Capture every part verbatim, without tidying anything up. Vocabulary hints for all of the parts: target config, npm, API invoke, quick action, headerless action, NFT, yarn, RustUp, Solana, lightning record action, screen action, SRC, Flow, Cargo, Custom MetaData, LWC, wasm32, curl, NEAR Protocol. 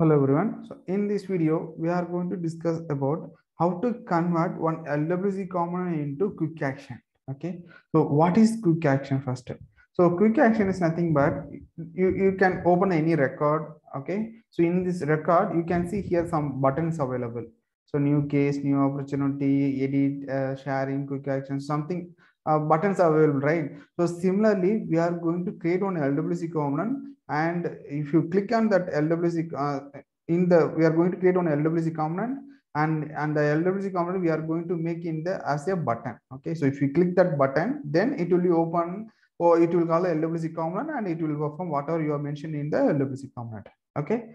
Hello everyone. So in this video, we are going to discuss about how to convert one L W C component into quick action. Okay. So what is quick action first? So quick action is nothing but you, you can open any record. Okay. So in this record, you can see here some buttons available. So new case, new opportunity, edit, uh, sharing, quick action, something uh, buttons are available, right? So similarly, we are going to create one L W C component. And if you click on that L W C uh, in the we are going to create an L W C component and and the L W C component we are going to make in the as a button. Okay, so if you click that button, then it will be open or it will call the L W C component and it will perform whatever you have mentioned in the L W C component. Okay,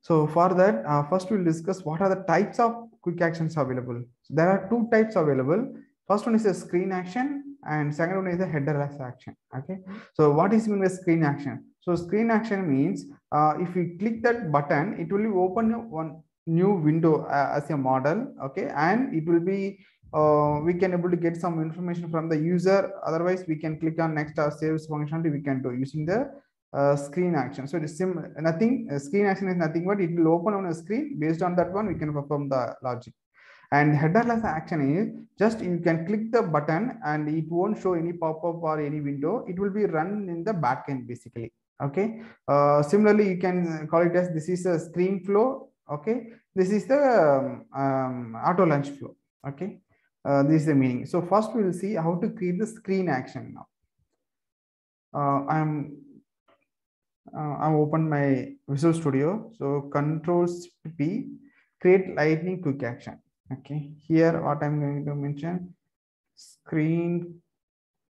so for that uh, first we'll discuss what are the types of quick actions available. So there are two types available. First one is a screen action and second one is a headerless action. Okay, so what is mean by screen action? So screen action means uh, if you click that button, it will open one new window uh, as a model. Okay, and it will be uh, we can able to get some information from the user. Otherwise, we can click on next or save functionality. We can do using the uh, screen action. So it is similar. Nothing uh, screen action is nothing but it will open on a screen. Based on that one, we can perform the logic. And headerless action is just you can click the button and it won't show any pop-up or any window. It will be run in the backend basically. Okay, uh, similarly, you can call it as this is a screen flow. Okay, this is the um, um, auto launch flow. Okay, uh, this is the meaning. So first we will see how to create the screen action now. Uh, I'm uh, I've opened my Visual Studio. So Control P, create lightning quick action. Okay, here what I'm going to mention screen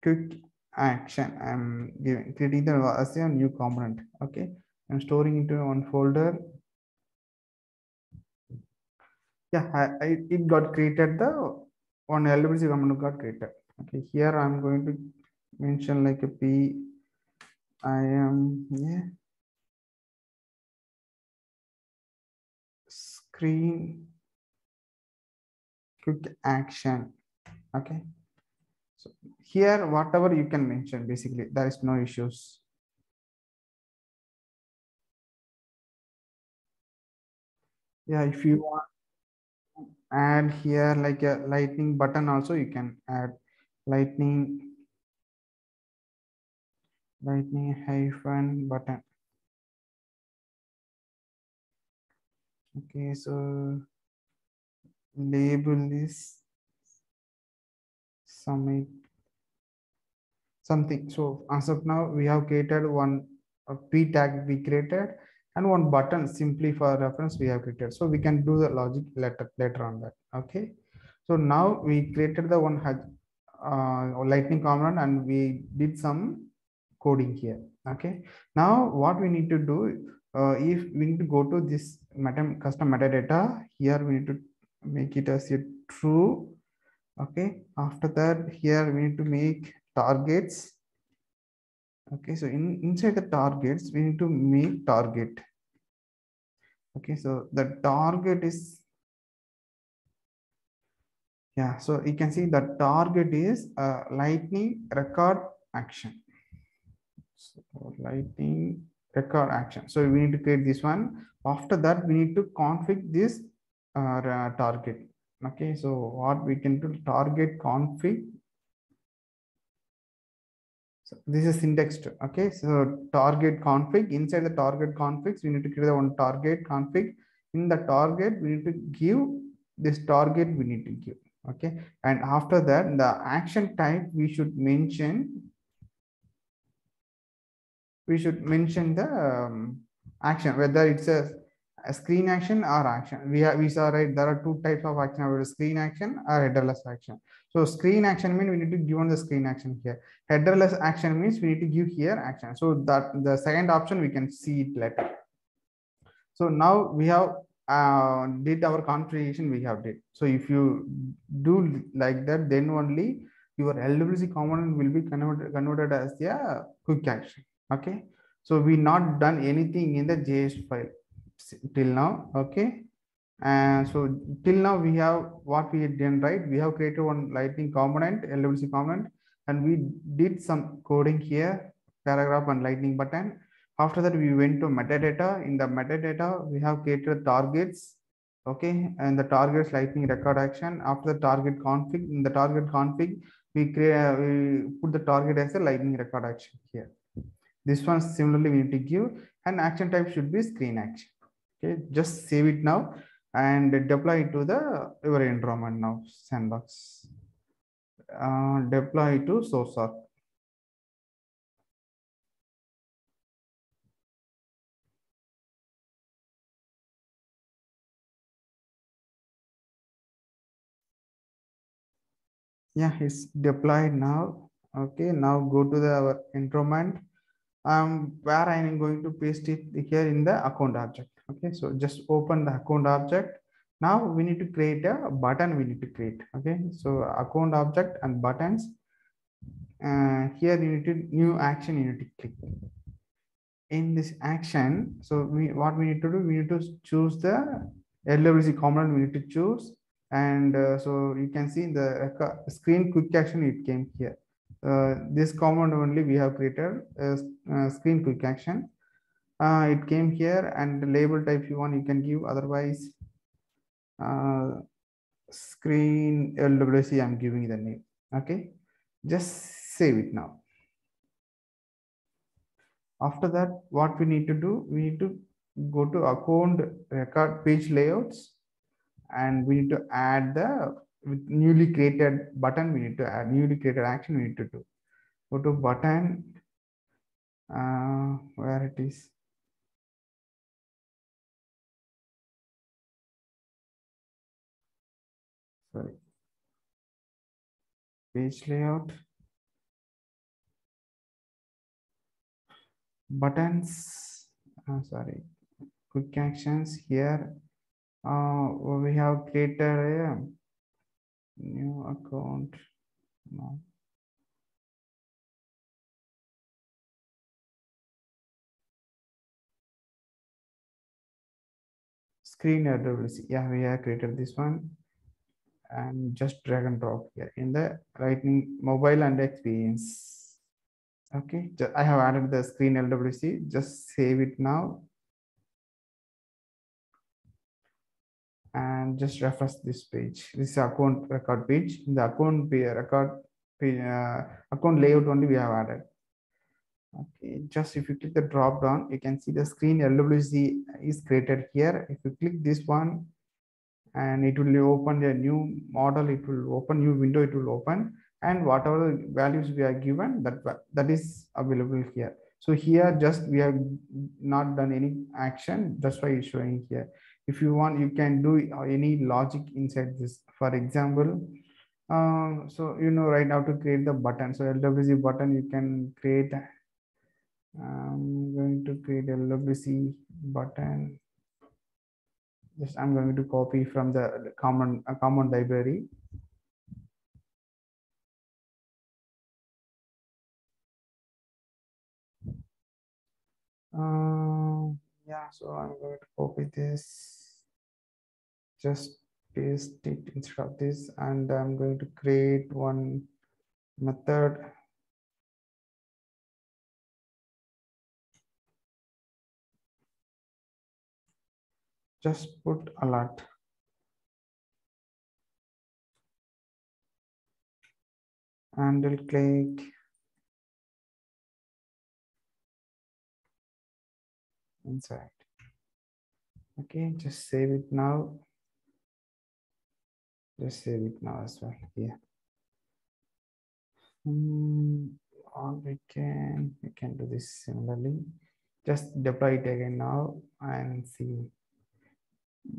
quick action. I'm giving creating the as a new component. Okay, I'm storing into one folder. Yeah, I, I it got created. The one L W C component got created. Okay, here I'm going to mention like a P. I am yeah screen quick action. Okay. So here, whatever you can mention, basically, there is no issues. Yeah, if you want to add here like a lightning button also, you can add lightning, lightning hyphen button. Okay, so label this. Submit something. So as of now, we have created one a P tag we created and one button simply for reference we have created. So we can do the logic later later on that. Okay. So now we created the one uh, lightning component and we did some coding here. Okay. Now what we need to do uh, if we need to go to this meta, custom metadata here, we need to make it as a true. Okay, after that here we need to make targets. Okay, so in inside the targets we need to make target. Okay, so the target is yeah so you can see the target is a lightning record action. So lightning record action, so we need to create this one. After that we need to config this uh, target. Okay, so what we can do, target config. So this is syntaxed. Okay, so target config, inside the target configs, we need to create the one target config. In the target, we need to give this target we need to give. Okay, and after that, the action type we should mention. We should mention the um, action, whether it's a A screen action or action. We have we saw right there are two types of action available, screen action or headerless action. So screen action means we need to give on the screen action here. Headerless action means we need to give here action. So that the second option we can see it later. So now we have uh, did our configuration we have did. So if you do like that, then only your L W C component will be converted converted as a quick action. Okay. So we not done anything in the J S file till now. Okay, and so till now we have what we had done, right? We have created one lightning component, L W C component, and we did some coding here, paragraph and lightning button. After that, we went to metadata. In the metadata, we have created targets. Okay, and the targets lightning record action. After the target config, in the target config, we create we put the target as a lightning record action here. This one similarly we need to give, and action type should be screen action. Okay, just save it now and deploy it to the your environment now, sandbox. Uh, deploy it to source org. Yeah, it's deployed now. Okay, now go to the our environment um where I am going to paste it here in the account object. Okay, so just open the account object. Now we need to create a button. We need to create. Okay, so account object and buttons. Uh, here you need to new action. You need to click in this action. So we what we need to do? We need to choose the L W C component. We need to choose. And uh, so you can see in the screen quick action, it came here. Uh, this command only we have created a, a screen quick action. Uh, it came here, and the label type you want, you can give. Otherwise, uh, screen L W C, I'm giving the name. Okay, just save it now. After that, what we need to do, we need to go to account record page layouts. And we need to add the with newly created button. We need to add newly created action. We need to do go to button uh, where it is. Sorry, page layout buttons. Oh, sorry, quick actions here. Uh, we have created a new account. No. Screen L W C. Yeah, we have created this one, and just drag and drop here in the lightning mobile and experience. Okay, I have added the screen L W C. Just save it now. And just reference this page. This is account record page. In the account record page, uh, account layout only we have added. Okay, just if you click the drop down, you can see the screen L W C is created here. If you click this one, and it will open a new model. It will open new window. It will open, and whatever values we are given, that that is available here. So here, just we have not done any action. That's why it's showing here. If you want, you can do any logic inside this. For example, um, so you know right now to create the button. So L W C button, you can create. I'm going to create L W C button. Just I'm going to copy from the common uh, common library. Um, yeah, so I'm going to copy this, just paste it instead of this, and I'm going to create one method. Just put alert. And we'll click. Inside. Okay, just save it now. Just save it now as well. Yeah. Um, or we can we can do this similarly. Just deploy it again now and see.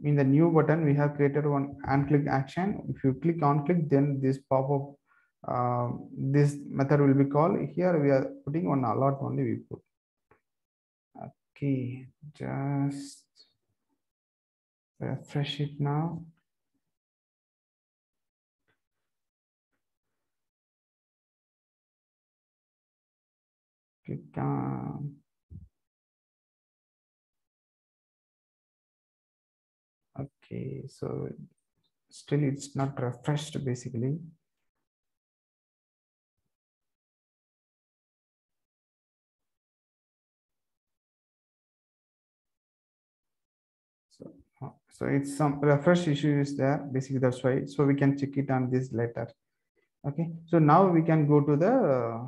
In the new button, we have created one on-click action. If you click on-click, then this pop-up, uh, this method will be called. Here we are putting one alert only. We put. Okay, just refresh it now. Click on. Okay, so still it's not refreshed basically. So, so it's some refresh issue is there, basically that's why. So we can check it on this later. Okay, so now we can go to the, uh,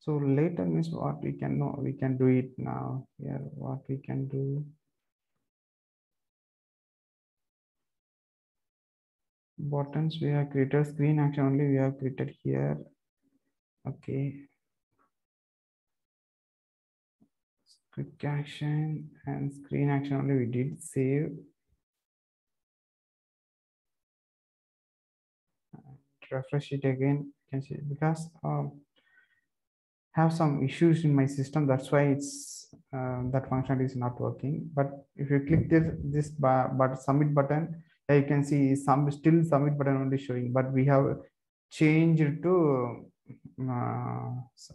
so later means what we can know, we can do it now here, what we can do. Buttons we have created, screen action only we have created here. Okay. Quick action and screen action only we did save. Refresh it again. You can see because um, have some issues in my system. That's why it's uh, that function is not working. But if you click this this bar, but submit button, yeah, you can see some still submit button only showing. But we have changed to uh,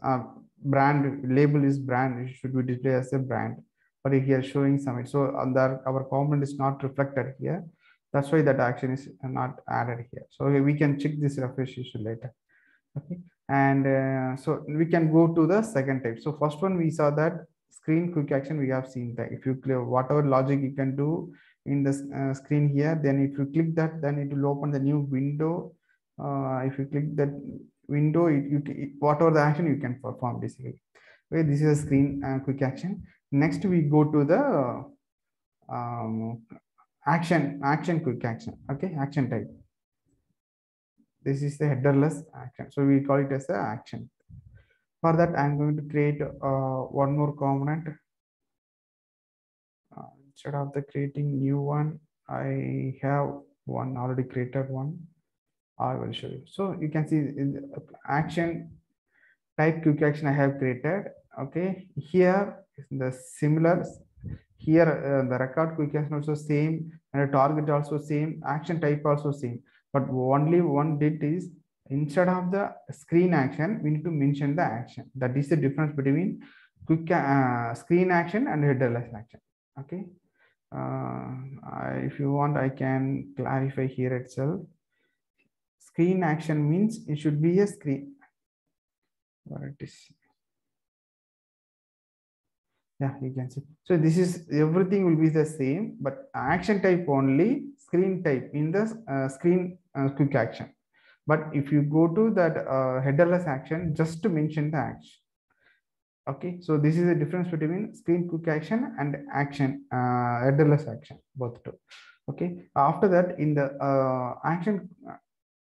uh, brand label is brand. It should be displayed as a brand. But here showing submit. So under our comment is not reflected here. That's why that action is not added here. So we can check this refresh issue later. Okay, and uh, so we can go to the second type. So first one we saw that screen quick action we have seen that if you clear whatever logic you can do in the uh, screen here, then if you click that, then it will open the new window. Uh, if you click that window, it, you it, whatever the action you can perform basically. Okay, this is a screen uh, quick action. Next we go to the um, Action, action, quick action. Okay, action type. This is the headerless action. So we call it as the action. For that, I'm going to create uh, one more component. Uh, instead of the creating new one, I have one already created one. I will show you. So you can see in the action type quick action I have created. Okay, here is the similar. Here uh, the record quick action also same and the target also same, action type also same, but only one bit is instead of the screen action we need to mention the action. That is the difference between quick uh, screen action and headerless action. Okay, uh, I, if you want I can clarify here itself. Screen action means it should be a screen where it is. Yeah, you can see. So this is everything will be the same, but action type only screen type in the uh, screen uh, quick action. But if you go to that uh, headerless action, just to mention the action. Okay, so this is the difference between screen quick action and action uh, headerless action, both two. Okay, after that in the uh, action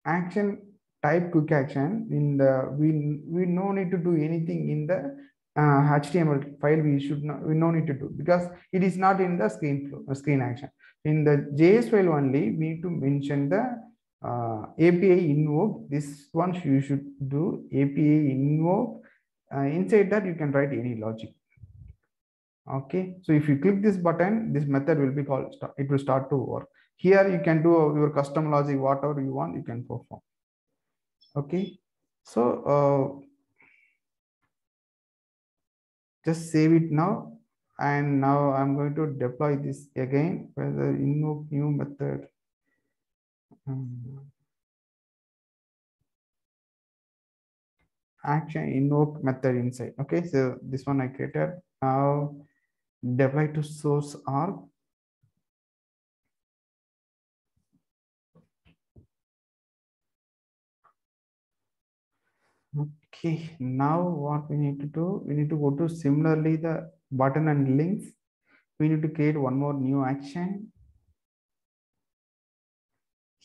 action type quick action in the we we no need to do anything in the Uh, H T M L file we should not we no need to do because it is not in the screen flow, screen action. In the J S file only we need to mention the uh, A P I invoke. This one you should do A P I invoke. Uh, inside that you can write any logic. Okay, so if you click this button, this method will be called. It will start to work. Here you can do your custom logic, whatever you want, you can perform. Okay, so. Uh, Just save it now, and now I'm going to deploy this again for the invoke new method. Um, action invoke method inside. Okay, so this one I created. Now deploy to source org. Okay, now what we need to do, we need to go to similarly the button and links. We need to create one more new action.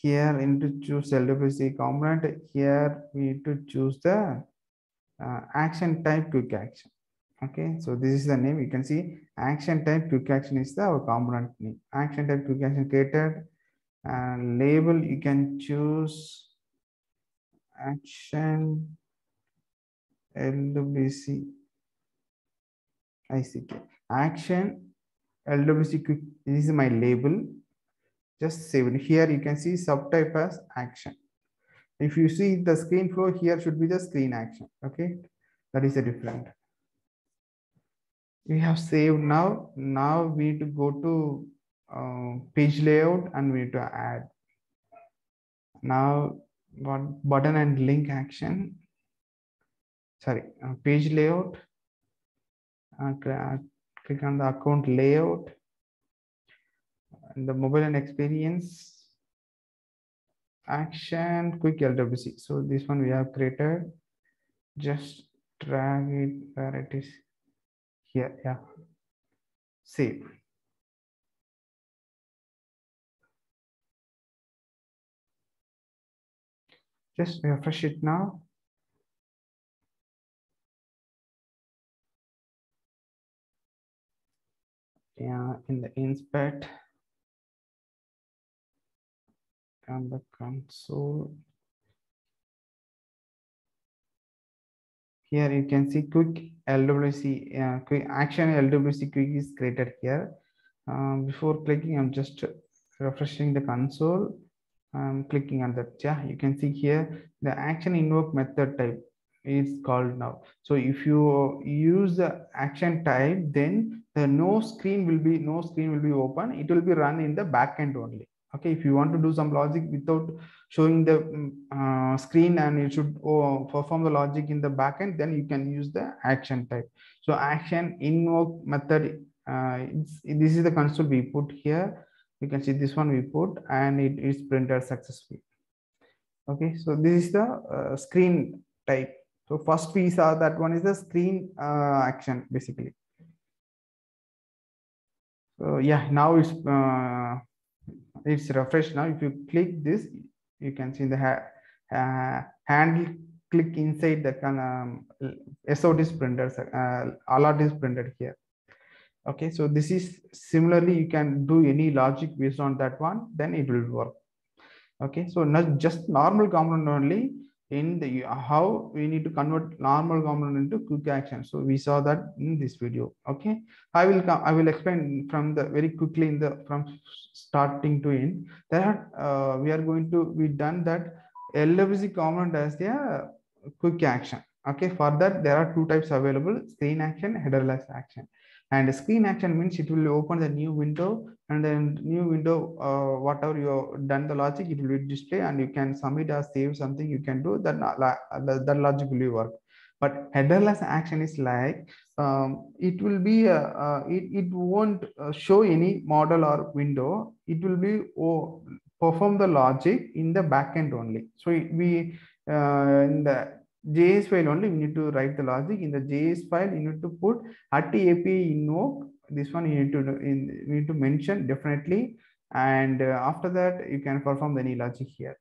Here we need to choose L W C component. Here we need to choose the uh, action type quick action. Okay, so this is the name. You can see action type quick action is the our component name. Action type quick action created. And label you can choose action L W C I C K action L W C quick. This is my label. Just save it. Here you can see subtype as action. If you see the screen flow, here should be the screen action. Okay, that is a different. We have saved now. Now we need to go to uh, page layout and we need to add now what button and link action. Sorry, uh, page layout, uh, click on the account layout, and the mobile and experience action quick L W C. So this one we have created, just drag it where it is here. Yeah, save. Just refresh it now. Yeah, in the inspect, on the console. Here you can see quick L W C, uh, quick action L W C quick is created here. Um, before clicking, I'm just refreshing the console. I'm clicking on that. Yeah, you can see here the action invoke method type is called now. So if you use the action type, then the no screen will be no screen will be open. It will be run in the backend only. Okay, if you want to do some logic without showing the uh, screen, and you should oh, perform the logic in the backend, then you can use the action type. So action invoke method. Uh, it's, this is the console we put here. You can see this one we put, and it is printed successfully. Okay, so this is the uh, screen type. So first we saw that one is the screen uh, action basically. So yeah, now it's uh, it's refreshed now. If you click this, you can see the ha uh, handle click inside the um, S O is printed, uh, alert is printed here. Okay, so this is similarly, you can do any logic based on that one, then it will work. Okay, so not just normal component only. In the how we need to convert normal component into quick action. So we saw that in this video. Okay, I will come. I will explain from the very quickly in the from starting to end. That uh, we are going to be done that L W C component as the quick action. Okay, for that there are two types available: screen action, headerless action. And screen action means it will open the new window, and then new window, uh, whatever you have done the logic, it will be display, and you can submit or save something you can do, that, that logic will work. But headerless action is like, um, it will be, uh, uh, it, it won't uh, show any model or window. It will be oh, perform the logic in the backend only. So it, we, uh, in the J S file only, we need to write the logic. In the J S file, you need to put at A P I invoke. This one you need to in, you need to mention definitely, and uh, after that you can perform any logic here.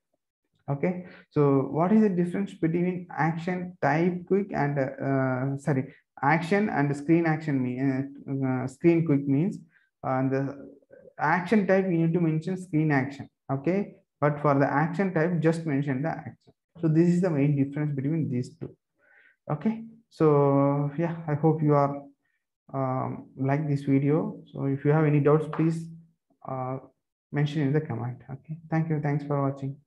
Okay. So what is the difference between action type quick and uh, sorry action and screen action mean uh, screen quick means uh, the action type you need to mention screen action. Okay, but for the action type just mention the action. So this is the main difference between these two. Okay, so yeah, I hope you are um, like this video. So if you have any doubts, please uh, mention in the comment. Okay, thank you. Thanks for watching.